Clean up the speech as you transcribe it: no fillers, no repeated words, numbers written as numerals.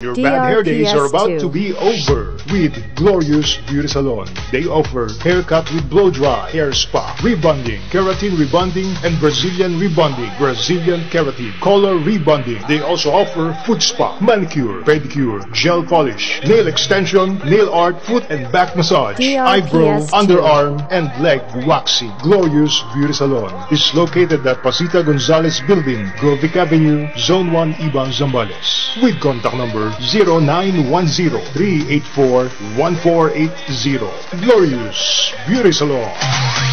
Your bad hair days are about to be over with Glorious Beauty Salon. They offer haircut with blow dry, hair spa, rebonding, keratin rebonding, and Brazilian rebonding, Brazilian keratin, color rebonding. They also offer foot spa, manicure, pedicure, gel polish, nail extension, nail art, foot and back massage, eyebrow, underarm, and leg waxing. Glorious Beauty Salon is located at Pasita Gonzalez Building, Grovic Avenue, Zone 1, Iban Zambales. With contact number 0910-384-1480. Glorious Beauty Salon.